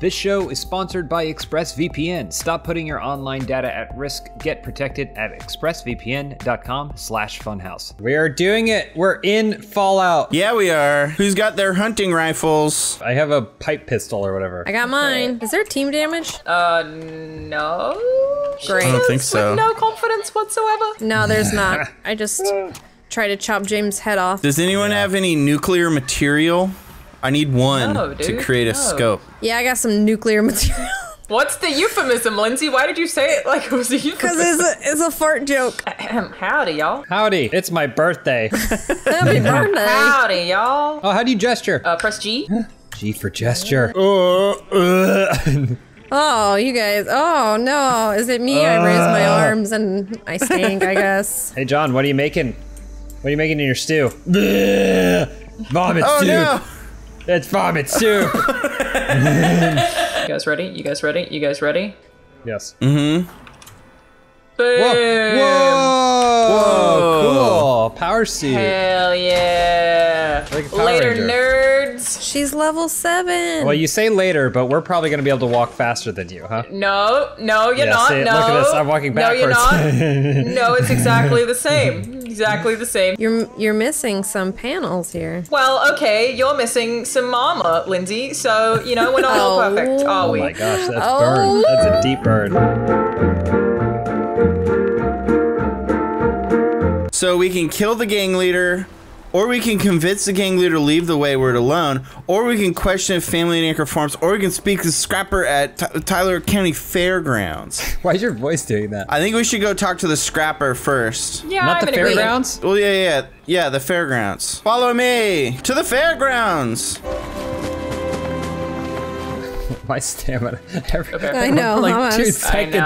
This show is sponsored by ExpressVPN. Stop putting your online data at risk. Get protected at expressvpn.com/funhouse. We are doing it. We're in Fallout. Yeah, we are. Who's got their hunting rifles? I have a pipe pistol or whatever. I got mine. Is there team damage? No. Great. I don't think so. With no confidence whatsoever. No, there's not. I just try to chop James' head off. Does anyone have any nuclear material? I need one to create a scope. Yeah, I got some nuclear material. What's the euphemism, Lindsey? Why did you say it like it was a euphemism? Because it's a fart joke. Howdy, y'all. Howdy. It's my birthday. Happy birthday. Howdy, y'all. Oh, how do you gesture? Press G. G for gesture. Oh, you guys. Oh, no. Is it me? I raise my arms and I stink, I guess. Hey, John, what are you making? What are you making in your stew? Vomit soup. No. It's vomit soup. You guys ready? You guys ready? You guys ready? Yes. Mm-hmm. Boom. Whoa. Cool. Power suit. Hell yeah. Like later, nerds. She's level 7. Well, you say later, but we're probably going to be able to walk faster than you, huh? No. No, you're not. See, no. Look at this. I'm walking backwards. No, you're not. No, it's exactly the same. Exactly the same. You're missing some panels here. Well, okay, you're missing some mama, Lindsey. So, you know, we're not all perfect, are we? Oh my gosh, that's burn. That's a deep burn. So we can kill the gang leader, or we can convince the gang leader to leave the wayward alone, or we can question if family and anchor farms, or we can speak to Scrapper at Tyler County Fairgrounds. Why is your voice doing that? I think we should go talk to the Scrapper first. Yeah, not the fairgrounds? Well, yeah, the fairgrounds. Follow me to the fairgrounds. My stamina. I know. Like 2 seconds. I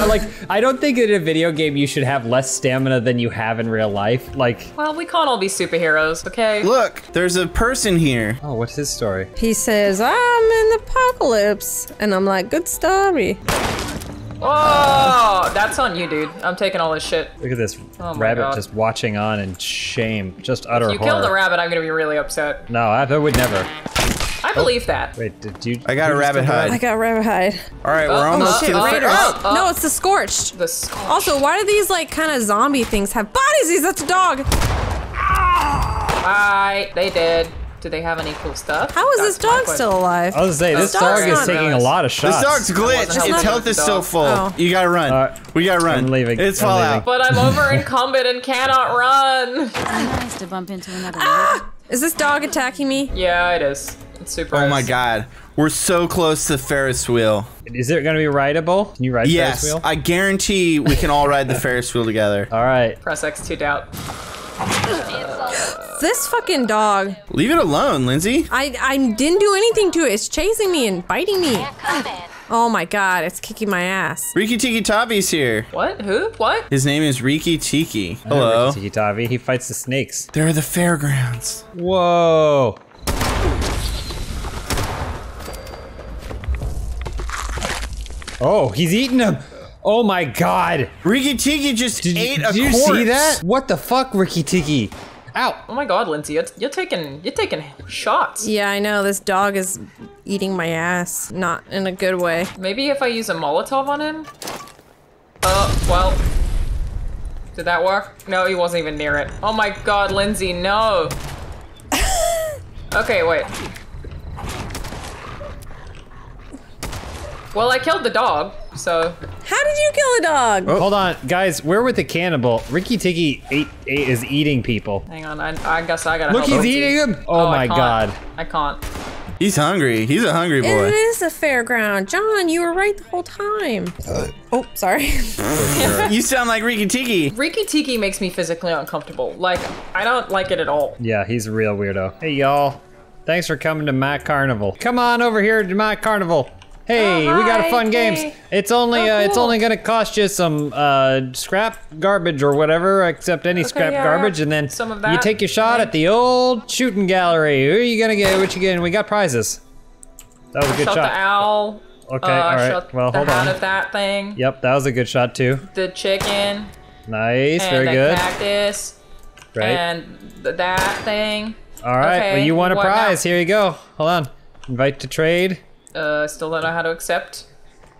know. Like, I don't think in a video game you should have less stamina than you have in real life. Like, well, we can't all be superheroes, okay? Look, there's a person here. Oh, what's his story? He says, I'm in the apocalypse. And I'm like, good story. Oh, that's on you, dude. I'm taking all this shit. Look at this rabbit just watching on in shame. Just utter horror. If you kill the rabbit, I'm going to be really upset. No, I would never. I believe that. Wait, did you? I got a rabbit hide. I got a rabbit hide. All right, we're almost to the Raiders. No, it's the Scorched. The Scorched. Also, why do these like kind of zombie things have bodies? That's a dog. Alright, they did. Do they have any cool stuff? How is this dog still alive? I was gonna say, this dog is taking a lot of shots. This dog's glitched. Its health is still full. Oh. You gotta run. We gotta run. I'm leaving. It's Fallout. But I'm over incumbent and cannot run. It's nice to bump into another dog. Is this dog attacking me? Yeah, it is. Super oh my god, we're so close to Ferris wheel. Is it gonna be rideable? Can you ride Ferris wheel? Yes, I guarantee we can all ride the Ferris wheel together. All right. Press X to doubt. This fucking dog. Leave it alone, Lindsey. I didn't do anything to it. It's chasing me and biting me. Oh my god, it's kicking my ass. Rikki-Tikki-Tavi's here. What? Who? What? His name is Rikki-Tikki. Hello. Rikki-Tikki-Tavi, he fights the snakes. They're the fairgrounds. Whoa. Oh, he's eating him. Oh my god. Rikki-Tikki just ate a corpse. Did you see that? What the fuck, Rikki-Tikki? Ow. Oh my god, Lindsey, you're taking shots. Yeah, I know, this dog is eating my ass. Not in a good way. Maybe if I use a Molotov on him? Well. Did that work? No, he wasn't even near it. Oh my god, Lindsey, no. Okay, wait. Well, I killed the dog, so. How did you kill the dog? Oh. Hold on, guys, we're with the cannibal. Rikki-Tikki is eating people. Hang on, I guess I gotta help. Look, he's eating him. Oh my god. I can't. He's hungry. He's a hungry boy. It is a fairground. John, you were right the whole time. Oh, sorry. You sound like Rikki-Tikki. Rikki-Tikki makes me physically uncomfortable. Like, I don't like it at all. Yeah, he's a real weirdo. Hey, y'all. Thanks for coming to my carnival. Come on over here to my carnival. Hey, we got a fun games. It's only it's only gonna cost you some scrap garbage or whatever, except any scrap garbage, and then some of that. You take your shot at the old shooting gallery. Who are you gonna get? What you getting? We got prizes. That was a good shot. Shot the owl. Okay, all right. Shot well, hold on. Of that thing. Yep, that was a good shot too. The chicken. Nice, and very good. Cactus. Right. And that thing. All right, okay, well you won a prize. Here you go. Hold on. Invite to trade. Still don't know how to accept.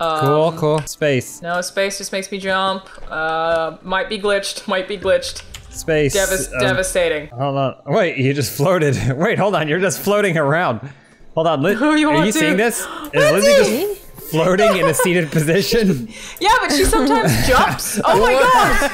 Cool. Space. No, space just makes me jump. Might be glitched. Might be glitched. Space. Devastating. Hold on. Wait, you just floated. Wait, hold on. You're just floating around. Hold on. Are you seeing this? Is Lindsey just floating in a seated position? Yeah, but she sometimes jumps. Oh my god!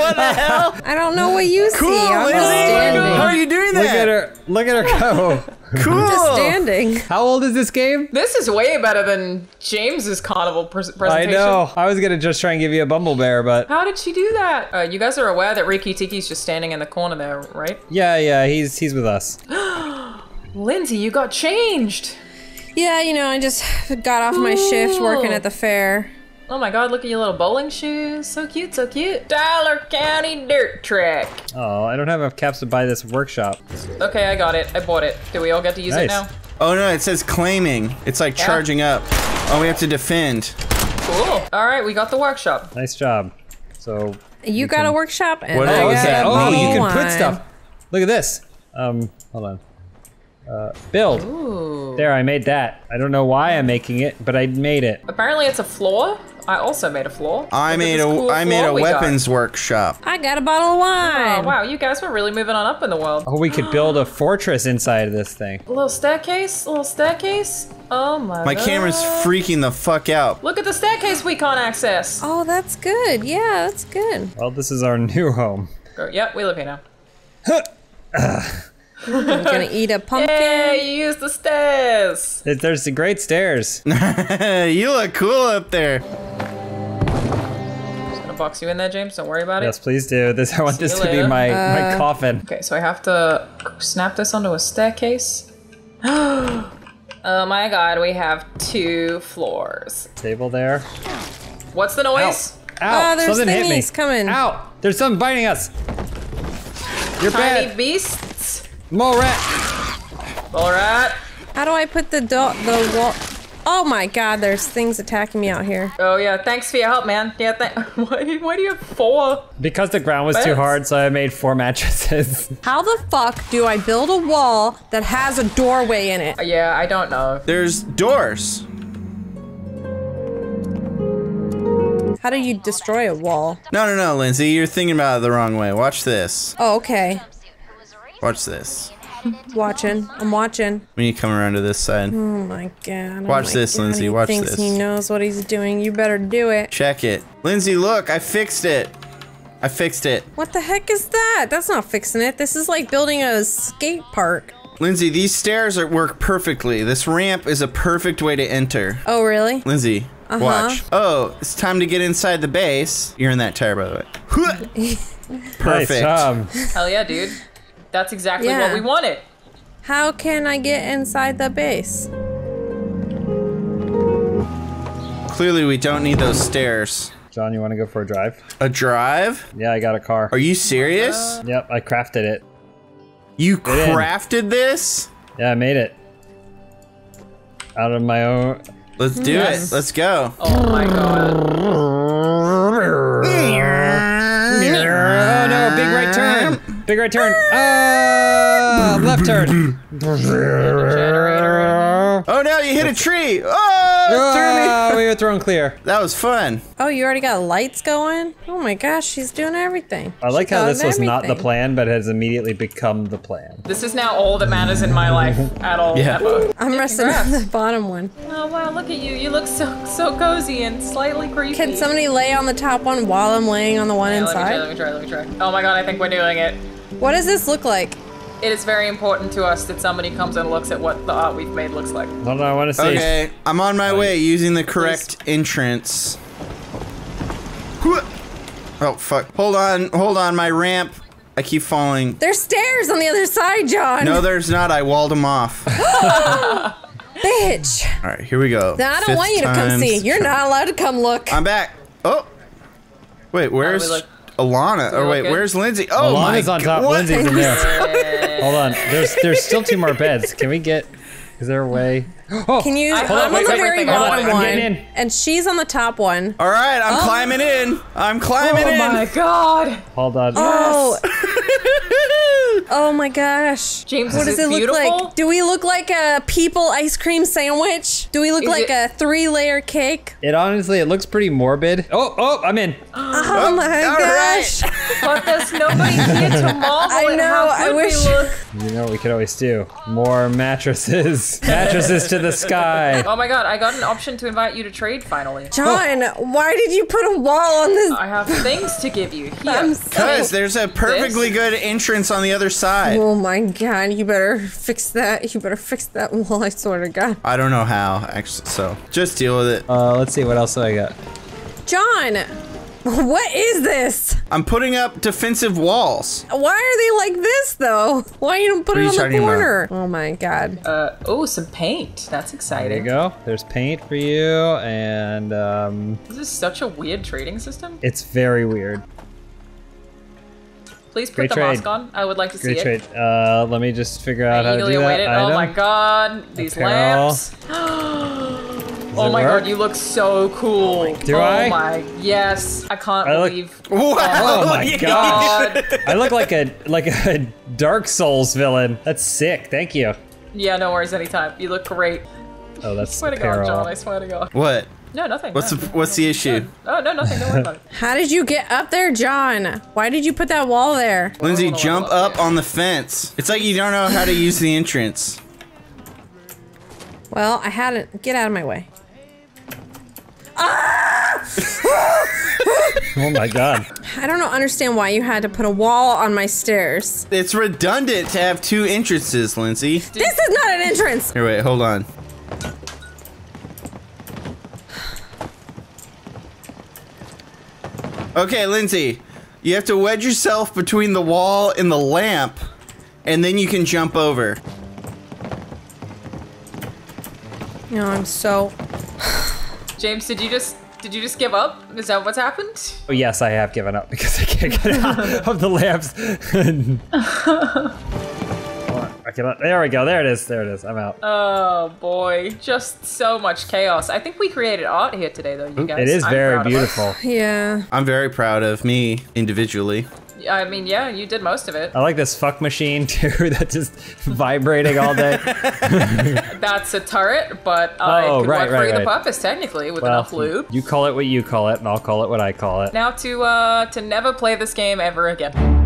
What the hell? I don't know what you see. I'm just standing. How are you doing that? Look at her go. Cool. I'm just standing. How old is this game? This is way better than James's carnival presentation. I know. I was gonna just try and give you a Bumble Bear, but how did she do that? You guys are aware that Rikki-Tikki's just standing in the corner there, right? Yeah. He's with us. Lindsey, you got changed. Yeah, you know, I just got off my shift working at the fair. Oh my god, look at your little bowling shoes. So cute, so cute. Tyler County Dirt Track. Oh, I don't have enough caps to buy this workshop. Okay, I got it. I bought it. Do we all get to use it now? Oh no, it says claiming. It's like charging up. Oh, we have to defend. Cool. All right, we got the workshop. Nice job. So you got a workshop and I got a bowling line. Oh, you can put stuff. Look at this. Hold on. Build. Ooh. There, I made that. I don't know why I'm making it, but I made it. Apparently it's a floor. I also made a floor. I made a weapons workshop. I got a bottle of wine. Oh, wow, you guys were really moving on up in the world. Oh, we could build a fortress inside of this thing. A little staircase, Oh my god. My camera's freaking the fuck out. Look at the staircase we can't access. Oh, that's good. Yeah, that's good. Well, this is our new home. Yep, we live here now. I'm gonna eat a pumpkin. Yay, you use the stairs. There's the great stairs. You look cool up there. I'm just gonna box you in there, James. Don't worry about it. Yes, please do. I want this to be my coffin. Okay, so I have to snap this onto a staircase. Oh my god, we have 2 floors. Table there. What's the noise? Ow. Oh, there's something hit me. Coming. Ow, there's something biting us. You're bad. Tiny beast. Mole rat! Mole rat! How do I put the wall? Oh my god, there's things attacking me out here. Oh yeah, thanks for your help, man. Yeah, why do you have 4? Because the ground was too hard, so I made 4 mattresses. How the fuck do I build a wall that has a doorway in it? Yeah, I don't know. There's doors. How do you destroy a wall? No, Lindsey, you're thinking about it the wrong way. Watch this. Oh, okay. Watch this. I'm watching. When you come around to this side. Oh my god. Watch this, Lindsey. Watch this. He thinks he knows what he's doing. You better do it. Check it. Lindsey, look. I fixed it. What the heck is that? That's not fixing it. This is like building a skate park. Lindsey, these stairs work perfectly. This ramp is a perfect way to enter. Oh, really? Lindsey, watch. Oh, it's time to get inside the base. You're in that tire, by the way. Perfect. Nice. Hell yeah, dude. That's exactly what we wanted. How can I get inside the base? Clearly we don't need those stairs. Jon, you want to go for a drive? A drive? Yeah, I got a car. Are you serious? Yep, I crafted it. You crafted this? Yeah, I made it. Out of my own. Let's do it. Let's go. Oh my god. Oh no, big right turn! Big right turn! Oh, left turn! Oh no, you hit a tree! Oh, we were thrown clear. That was fun. Oh, you already got lights going? Oh my gosh, she's doing everything. I like how this was not the plan, but has immediately become the plan. This is now all that matters in my life at all. Yeah. Ever. I'm resting on the bottom one. Oh wow, look at you. You look so cozy and slightly creepy. Can somebody lay on the top one while I'm laying on the one inside? Let me try. Oh my god, I think we're doing it. What does this look like? It is very important to us that somebody comes and looks at what the art we've made looks like. Hold on, I want to see. Okay, I'm on my way using the correct entrance. Oh fuck. Hold on, my ramp. I keep falling. There's stairs on the other side, Jon. No, there's not. I walled them off. Bitch. All right, here we go. Now, I don't want you to come see. You're not allowed to come look. I'm back. Oh. Wait, where's Alanah? Oh wait, where's Lindsey? Oh, Alana's on top. Lindsey's in there. Hold on. There's still 2 more beds. Can we get? Is there a way? Oh, can you? I'm on the very bottom one, and she's on the top one. All right, I'm climbing in. I'm climbing in. Oh my god! Hold on. Oh. Oh my gosh. James, what does it look like? Do we look like a people ice cream sandwich? Do we look like a 3-layer cake? It honestly, it looks pretty morbid. Oh, oh, I'm in. Oh my gosh. But there's nobody here to marvel at how good we look. You know what we could always do? More mattresses. Mattresses to the sky. Oh my god, I got an option to invite you to trade finally. John, why did you put a wall on this? I have things to give you. Because there's a perfectly good entrance on the other side. Oh my god, you better fix that. You better fix that wall, I swear to god. I don't know how, actually, so just deal with it. Let's see, what else do I got? John! What is this? I'm putting up defensive walls. Why are they like this though? Why you don't put it on the corner? Oh my god. Oh, some paint. That's exciting. There you go. There's paint for you and this is such a weird trading system. It's very weird. Please put the mask on. I would like to see it. Let me just figure out how to do that item. Oh my god, these lamps. Oh my god, you look so cool. Do I? Oh my, yes. I can't believe. Oh my god. I look like a Dark Souls villain. That's sick, thank you. Yeah, no worries, anytime. You look great. Oh, that's I swear to god, John, I swear to god. What? No, nothing. What's the issue? Oh, no, nothing. Don't worry about it. How did you get up there, John? Why did you put that wall there? Lindsey, jump up on the fence. It's like you don't know how to use the entrance. Well, I had it. Get out of my way. Ah! Oh my god. I don't understand why you had to put a wall on my stairs. It's redundant to have two entrances, Lindsey. This is not an entrance! Here, wait, hold on. Okay, Lindsey, you have to wedge yourself between the wall and the lamp, and then you can jump over. You know, I'm so... James, did you just give up? Is that what's happened? Oh, yes, I have given up because I can't get out of the lamps. I cannot, there we go, there it is, I'm out. Oh boy, just so much chaos. I think we created art here today though, you guys. It is very beautiful. Yeah. I'm very proud of me, individually. I mean, yeah, you did most of it. I like this fuck machine too, that's just vibrating all day. That's a turret, but it could work for the purpose technically with enough lube. You call it what you call it, and I'll call it what I call it. Now to never play this game ever again.